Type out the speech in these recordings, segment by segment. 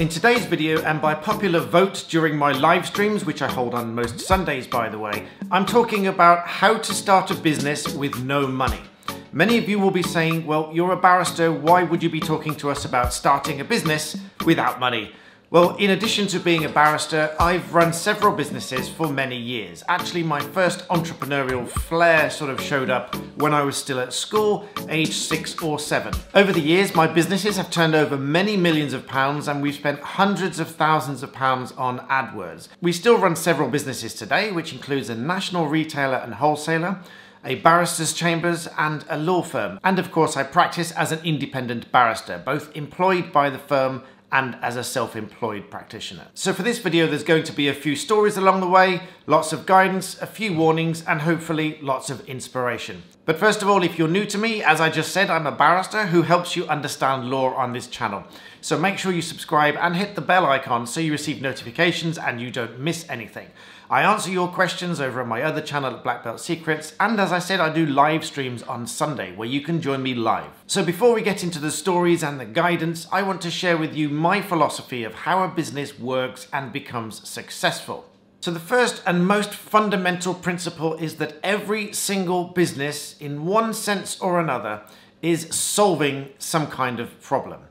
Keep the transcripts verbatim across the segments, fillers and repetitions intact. In today's video, and by popular vote during my live streams, which I hold on most Sundays by the way, I'm talking about how to start a business with no money. Many of you will be saying, well, you're a barrister, why would you be talking to us about starting a business without money? Well, in addition to being a barrister, I've run several businesses for many years. Actually, my first entrepreneurial flair sort of showed up when I was still at school, age six or seven. Over the years, my businesses have turned over many millions of pounds and we've spent hundreds of thousands of pounds on AdWords. We still run several businesses today, which includes a national retailer and wholesaler, a barrister's chambers and a law firm. And of course, I practice as an independent barrister, both employed by the firm and as a self-employed practitioner. So for this video, there's going to be a few stories along the way, lots of guidance, a few warnings, and hopefully lots of inspiration. But first of all, if you're new to me, as I just said, I'm a barrister who helps you understand law on this channel. So make sure you subscribe and hit the bell icon so you receive notifications and you don't miss anything. I answer your questions over on my other channel at Black Belt Secrets, and as I said, I do live streams on Sunday where you can join me live. So before we get into the stories and the guidance, I want to share with you my philosophy of how a business works and becomes successful. So the first and most fundamental principle is that every single business, in one sense or another, is solving some kind of problem.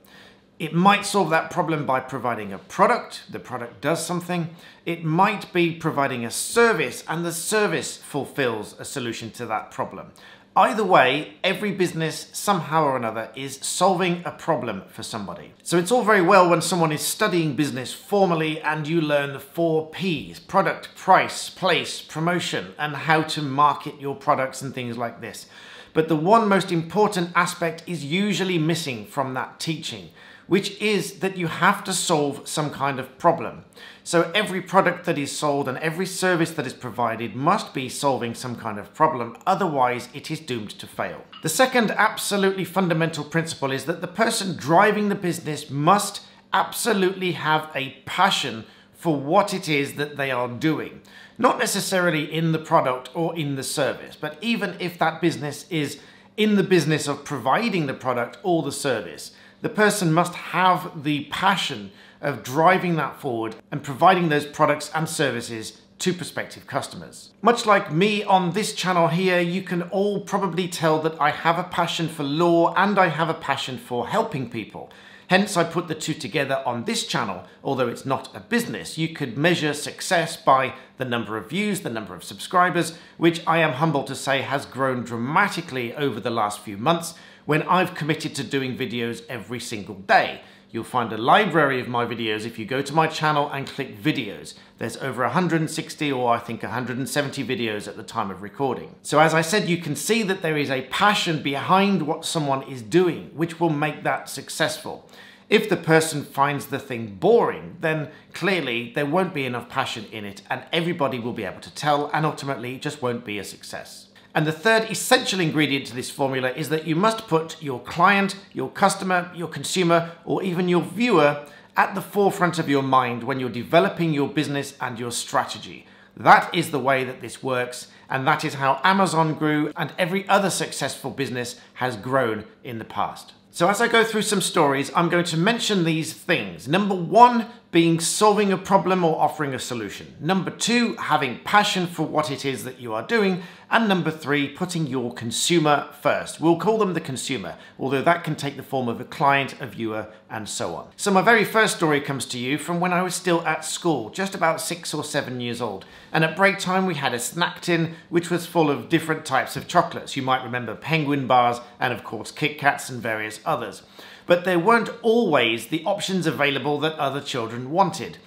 It might solve that problem by providing a product, the product does something. It might be providing a service and the service fulfills a solution to that problem. Either way, every business, somehow or another, is solving a problem for somebody. So it's all very well when someone is studying business formally and you learn the four P's, product, price, place, promotion, and how to market your products and things like this. But the one most important aspect is usually missing from that teaching, which is that you have to solve some kind of problem. So every product that is sold and every service that is provided must be solving some kind of problem, otherwise it is doomed to fail. The second absolutely fundamental principle is that the person driving the business must absolutely have a passion for what it is that they are doing. Not necessarily in the product or in the service, but even if that business is in the business of providing the product or the service, the person must have the passion of driving that forward and providing those products and services to prospective customers. Much like me on this channel here, you can all probably tell that I have a passion for law and I have a passion for helping people. Hence, I put the two together on this channel, although it's not a business. You could measure success by the number of views, the number of subscribers, which I am humble to say has grown dramatically over the last few months when I've committed to doing videos every single day. You'll find a library of my videos if you go to my channel and click videos. There's over one hundred sixty or I think one hundred seventy videos at the time of recording. So as I said, you can see that there is a passion behind what someone is doing, which will make that successful. If the person finds the thing boring, then clearly there won't be enough passion in it and everybody will be able to tell and ultimately it just won't be a success. And the third essential ingredient to this formula is that you must put your client, your customer, your consumer, or even your viewer at the forefront of your mind when you're developing your business and your strategy. That is the way that this works, and that is how Amazon grew and every other successful business has grown in the past. So as I go through some stories, I'm going to mention these things. Number one, being solving a problem or offering a solution. Number two, having passion for what it is that you are doing. And number three, putting your consumer first. We'll call them the consumer, although that can take the form of a client, a viewer, and so on. So my very first story comes to you from when I was still at school, just about six or seven years old. And at break time, we had a snack tin, which was full of different types of chocolates. You might remember Penguin bars and of course Kit Kats and various others. But there weren't always the options available that other children wanted.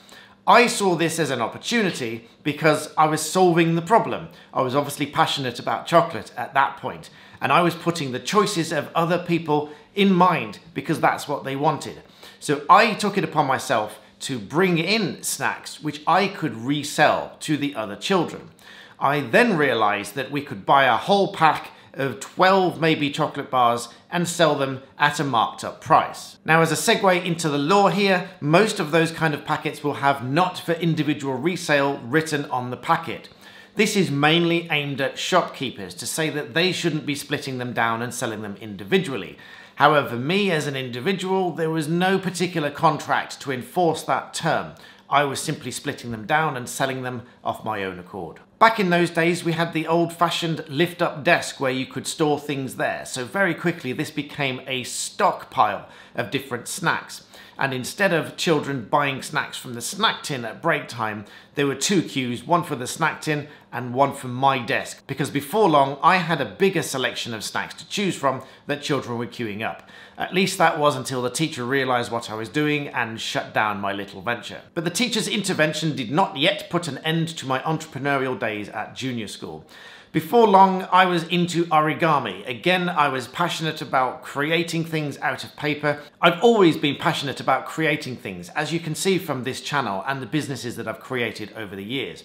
I saw this as an opportunity because I was solving the problem. I was obviously passionate about chocolate at that point, and I was putting the choices of other people in mind because that's what they wanted. So I took it upon myself to bring in snacks which I could resell to the other children. I then realized that we could buy a whole pack of twelve maybe chocolate bars and sell them at a marked up price. Now as a segue into the law here, most of those kind of packets will have not for individual resale written on the packet. This is mainly aimed at shopkeepers to say that they shouldn't be splitting them down and selling them individually. However, me as an individual, there was no particular contract to enforce that term. I was simply splitting them down and selling them off my own accord. Back in those days, we had the old-fashioned lift-up desk where you could store things there, so very quickly this became a stockpile of different snacks. And instead of children buying snacks from the snack tin at break time, there were two queues, one for the snack tin and one for my desk, because before long I had a bigger selection of snacks to choose from that children were queuing up. At least that was until the teacher realised what I was doing and shut down my little venture. But the teacher's intervention did not yet put an end to my entrepreneurial days at junior school. Before long, I was into origami. Again, I was passionate about creating things out of paper. I've always been passionate about creating things, as you can see from this channel and the businesses that I've created over the years.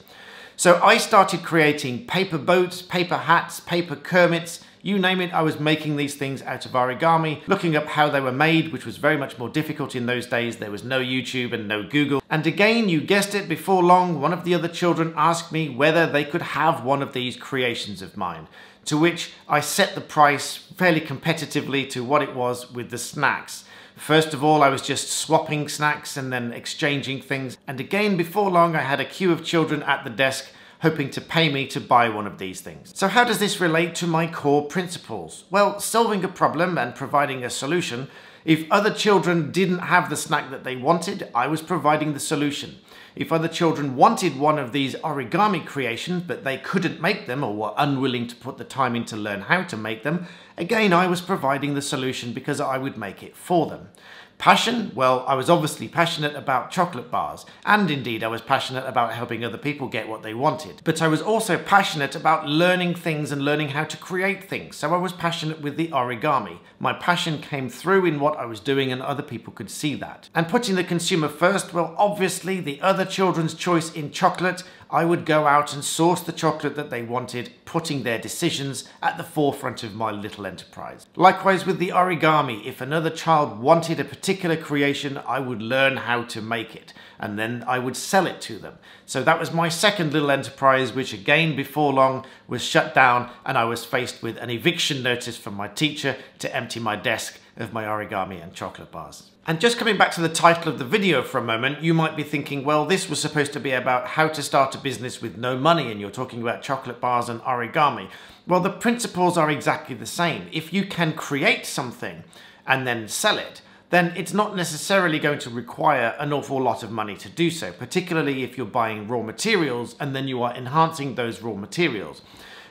So I started creating paper boats, paper hats, paper Kermits, you name it, I was making these things out of origami, looking up how they were made, which was very much more difficult in those days. There was no YouTube and no Google. And again, you guessed it, before long, one of the other children asked me whether they could have one of these creations of mine, to which I set the price fairly competitively to what it was with the snacks. First of all, I was just swapping snacks and then exchanging things. And again, before long, I had a queue of children at the desk hoping to pay me to buy one of these things. So how does this relate to my core principles? Well, solving a problem and providing a solution. If other children didn't have the snack that they wanted, I was providing the solution. If other children wanted one of these origami creations, but they couldn't make them or were unwilling to put the time in to learn how to make them, again, I was providing the solution because I would make it for them. Passion? Well, I was obviously passionate about chocolate bars, and indeed I was passionate about helping other people get what they wanted. But I was also passionate about learning things and learning how to create things, so I was passionate with the origami. My passion came through in what I was doing and other people could see that. And putting the consumer first, well, obviously the other children's choice in chocolate, I would go out and source the chocolate that they wanted, putting their decisions at the forefront of my little enterprise. Likewise with the origami, if another child wanted a particular creation, I would learn how to make it, and then I would sell it to them. So that was my second little enterprise, which again, before long, was shut down, and I was faced with an eviction notice from my teacher to empty my desk of my origami and chocolate bars. And just coming back to the title of the video for a moment, you might be thinking, well, this was supposed to be about how to start a business with no money, and you're talking about chocolate bars and origami. Well, the principles are exactly the same. If you can create something and then sell it, then it's not necessarily going to require an awful lot of money to do so, particularly if you're buying raw materials and then you are enhancing those raw materials.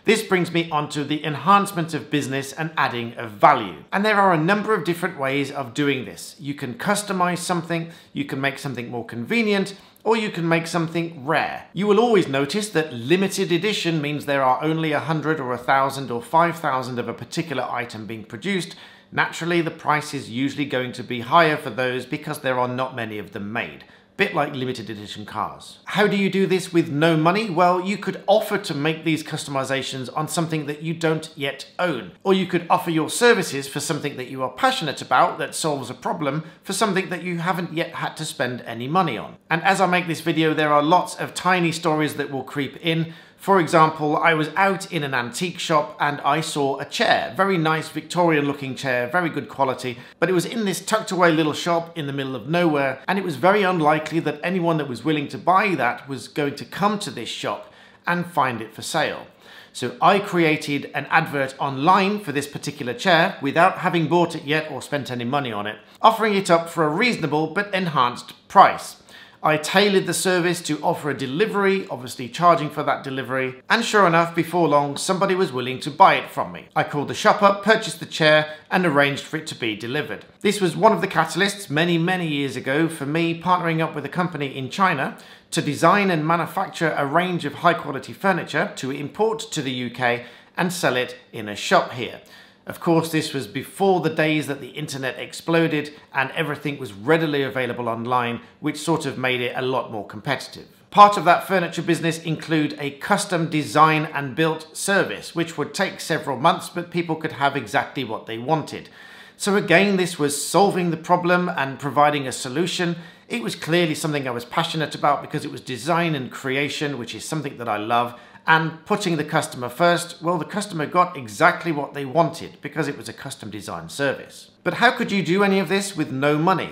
This brings me onto the enhancement of business and adding of value. And there are a number of different ways of doing this. You can customize something, you can make something more convenient, or you can make something rare. You will always notice that limited edition means there are only a hundred or a thousand or five thousand of a particular item being produced. Naturally, the price is usually going to be higher for those because there are not many of them made. Bit like limited edition cars. How do you do this with no money? Well, you could offer to make these customizations on something that you don't yet own. Or you could offer your services for something that you are passionate about that solves a problem for something that you haven't yet had to spend any money on. And as I make this video, there are lots of tiny stories that will creep in. For example, I was out in an antique shop and I saw a chair, very nice Victorian looking chair, very good quality, but it was in this tucked away little shop in the middle of nowhere, and it was very unlikely that anyone that was willing to buy that was going to come to this shop and find it for sale. So I created an advert online for this particular chair without having bought it yet or spent any money on it, offering it up for a reasonable but enhanced price. I tailored the service to offer a delivery, obviously charging for that delivery, and sure enough, before long, somebody was willing to buy it from me. I called the shop up, purchased the chair, and arranged for it to be delivered. This was one of the catalysts many, many years ago for me partnering up with a company in China to design and manufacture a range of high-quality furniture to import to the U K and sell it in a shop here. Of course, this was before the days that the internet exploded and everything was readily available online, which sort of made it a lot more competitive. Part of that furniture business include a custom design and built service, which would take several months, but people could have exactly what they wanted. So again, this was solving the problem and providing a solution. It was clearly something I was passionate about because it was design and creation, which is something that I love. and putting the customer first, well, the customer got exactly what they wanted because it was a custom design service. But how could you do any of this with no money?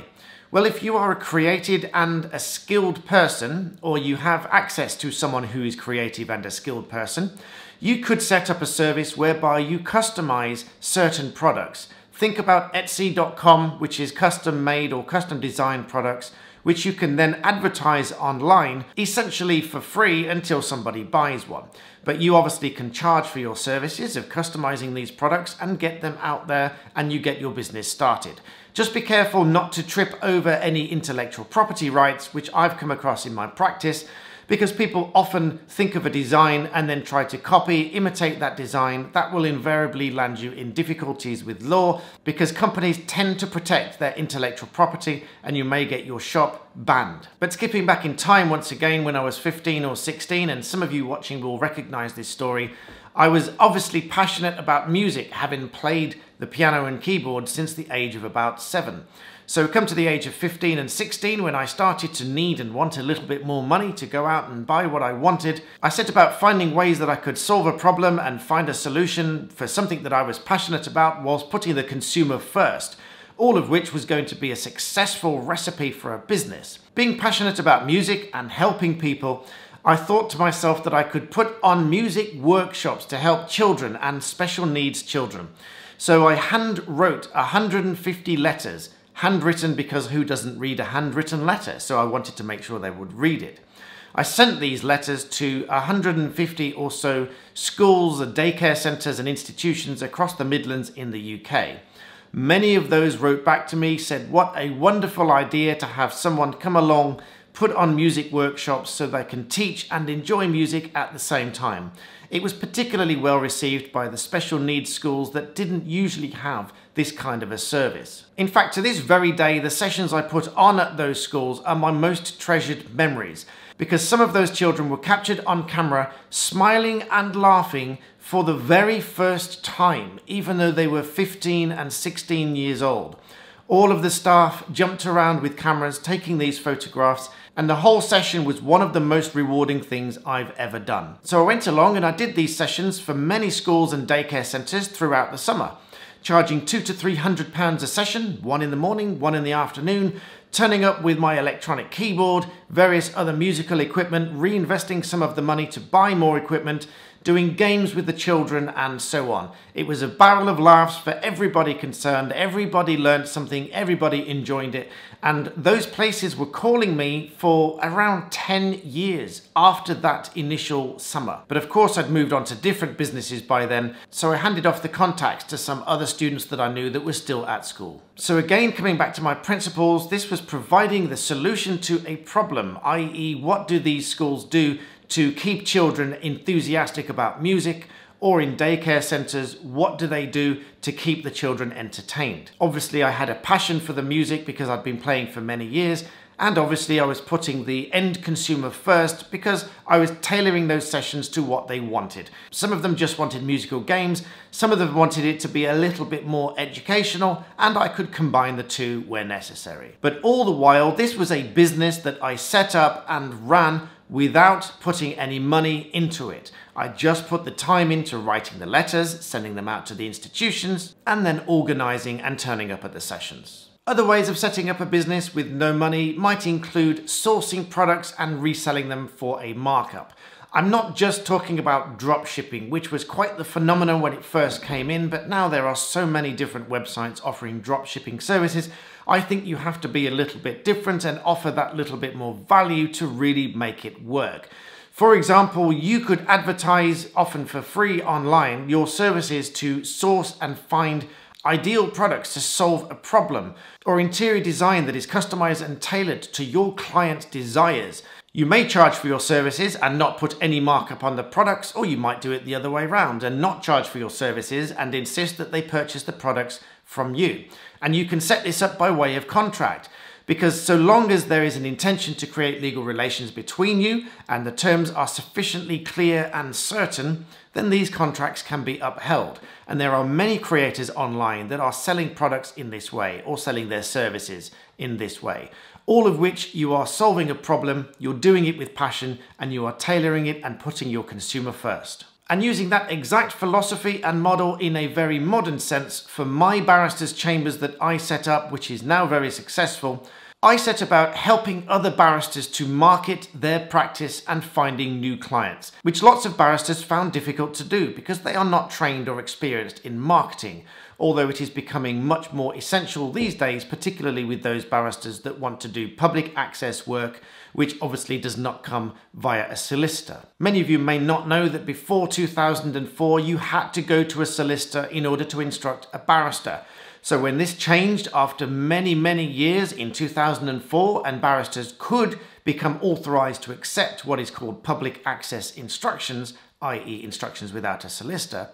Well, if you are a creative and a skilled person, or you have access to someone who is creative and a skilled person, you could set up a service whereby you customize certain products. Think about Etsy dot com, which is custom made or custom designed products, which you can then advertise online essentially for free until somebody buys one. But you obviously can charge for your services of customizing these products and get them out there, and you get your business started. Just be careful not to trip over any intellectual property rights, which I've come across in my practice, because people often think of a design and then try to copy, imitate that design. That will invariably land you in difficulties with law because companies tend to protect their intellectual property, and you may get your shop banned. But skipping back in time once again, when I was fifteen or sixteen, and some of you watching will recognize this story, I was obviously passionate about music, having played the piano and keyboard since the age of about seven. So come to the age of fifteen and sixteen, when I started to need and want a little bit more money to go out and buy what I wanted, I set about finding ways that I could solve a problem and find a solution for something that I was passionate about whilst putting the consumer first, all of which was going to be a successful recipe for a business. Being passionate about music and helping people, I thought to myself that I could put on music workshops to help children and special needs children. So I hand wrote one hundred fifty letters, handwritten, because who doesn't read a handwritten letter? So I wanted to make sure they would read it. I sent these letters to one hundred fifty or so schools, daycare centres and institutions across the Midlands in the U K. Many of those wrote back to me, said what a wonderful idea to have someone come along, put on music workshops so they can teach and enjoy music at the same time. It was particularly well received by the special needs schools that didn't usually have this kind of a service. In fact, to this very day, the sessions I put on at those schools are my most treasured memories, because some of those children were captured on camera smiling and laughing for the very first time, even though they were fifteen and sixteen years old. All of the staff jumped around with cameras taking these photographs, and the whole session was one of the most rewarding things I've ever done. So I went along and I did these sessions for many schools and daycare centres throughout the summer, charging two to three hundred pounds a session, one in the morning, one in the afternoon, turning up with my electronic keyboard, various other musical equipment, reinvesting some of the money to buy more equipment, doing games with the children and so on. It was a barrel of laughs for everybody concerned, everybody learned something, everybody enjoyed it, and those places were calling me for around ten years after that initial summer. But of course I'd moved on to different businesses by then, so I handed off the contacts to some other students that I knew that were still at school. So again, coming back to my principles, this was providing the solution to a problem, that is what do these schools do to keep children enthusiastic about music, or in daycare centres, what do they do to keep the children entertained? Obviously, I had a passion for the music because I'd been playing for many years, and obviously I was putting the end consumer first because I was tailoring those sessions to what they wanted. Some of them just wanted musical games, some of them wanted it to be a little bit more educational, and I could combine the two where necessary. But all the while, this was a business that I set up and ran without putting any money into it. I just put the time into writing the letters, sending them out to the institutions, and then organising and turning up at the sessions. Other ways of setting up a business with no money might include sourcing products and reselling them for a markup. I'm not just talking about drop shipping, which was quite the phenomenon when it first came in, but now there are so many different websites offering drop shipping services. I think you have to be a little bit different and offer that little bit more value to really make it work. For example, you could advertise, often for free online, your services to source and find ideal products to solve a problem, or interior design that is customized and tailored to your client's desires. You may charge for your services and not put any markup on the products, or you might do it the other way around and not charge for your services and insist that they purchase the products from you. And you can set this up by way of contract, because so long as there is an intention to create legal relations between you and the terms are sufficiently clear and certain, then these contracts can be upheld. And there are many creators online that are selling products in this way, or selling their services in this way. all of which you are solving a problem, you're doing it with passion, and you are tailoring it and putting your consumer first. And using that exact philosophy and model in a very modern sense for my barrister's chambers that I set up, which is now very successful, I set about helping other barristers to market their practice and finding new clients, which lots of barristers found difficult to do because they are not trained or experienced in marketing, although it is becoming much more essential these days, particularly with those barristers that want to do public access work, which obviously does not come via a solicitor. Many of you may not know that before two thousand four, you had to go to a solicitor in order to instruct a barrister. So when this changed after many, many years in two thousand four, and barristers could become authorized to accept what is called public access instructions, that is instructions without a solicitor,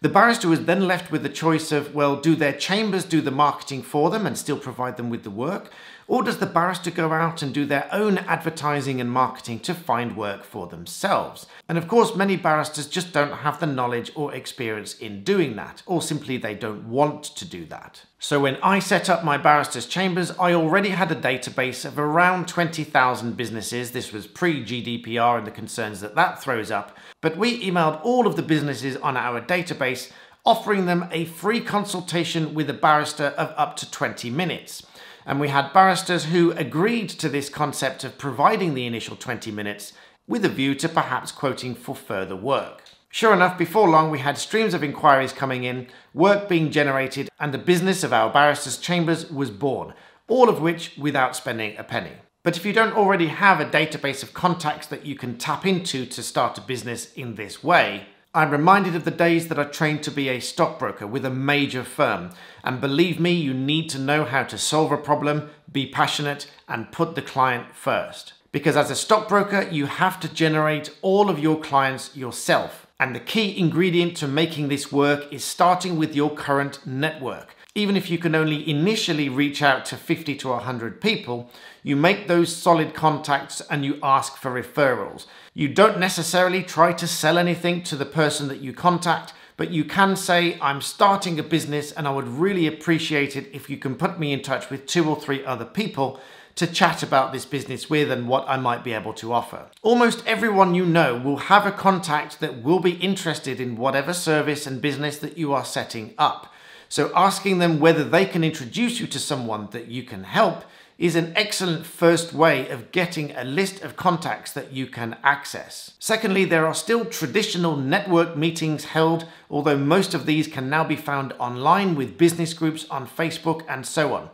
the barrister was then left with the choice of, well, do their chambers do the marketing for them and still provide them with the work? Or does the barrister go out and do their own advertising and marketing to find work for themselves? And of course, many barristers just don't have the knowledge or experience in doing that, or simply they don't want to do that. So when I set up my barrister's chambers, I already had a database of around twenty thousand businesses. This was pre-G D P R and the concerns that that throws up. But we emailed all of the businesses on our database, offering them a free consultation with a barrister of up to twenty minutes. And we had barristers who agreed to this concept of providing the initial twenty minutes with a view to perhaps quoting for further work. Sure enough, before long, we had streams of inquiries coming in, work being generated, and the business of our barrister's chambers was born, all of which without spending a penny. But if you don't already have a database of contacts that you can tap into to start a business in this way, I'm reminded of the days that I trained to be a stockbroker with a major firm. And believe me, you need to know how to solve a problem, be passionate, and put the client first. Because as a stockbroker, you have to generate all of your clients yourself. And the key ingredient to making this work is starting with your current network. Even if you can only initially reach out to fifty to one hundred people, you make those solid contacts and you ask for referrals. You don't necessarily try to sell anything to the person that you contact, but you can say, I'm starting a business and I would really appreciate it if you can put me in touch with two or three other people to chat about this business with and what I might be able to offer. Almost everyone you know will have a contact that will be interested in whatever service and business that you are setting up. So asking them whether they can introduce you to someone that you can help is an excellent first way of getting a list of contacts that you can access. Secondly, there are still traditional network meetings held, although most of these can now be found online with business groups on Facebook and so on.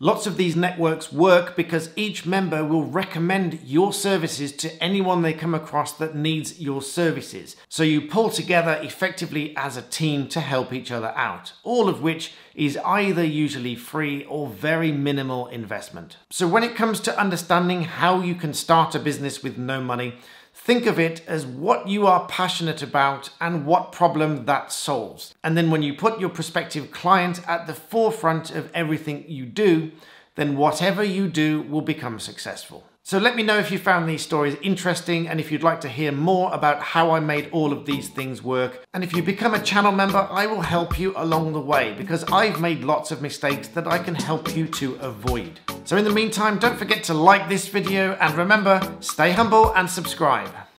Lots of these networks work because each member will recommend your services to anyone they come across that needs your services. So you pull together effectively as a team to help each other out, all of which is either usually free or very minimal investment. So when it comes to understanding how you can start a business with no money, think of it as what you are passionate about and what problem that solves. And then when you put your prospective client at the forefront of everything you do, then whatever you do will become successful. So let me know if you found these stories interesting and if you'd like to hear more about how I made all of these things work. And if you become a channel member, I will help you along the way because I've made lots of mistakes that I can help you to avoid. So in the meantime, don't forget to like this video and remember, stay humble and subscribe.